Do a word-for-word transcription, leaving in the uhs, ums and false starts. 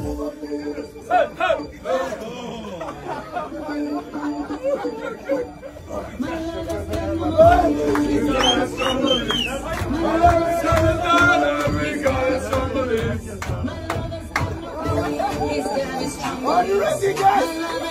Are you ready, guys?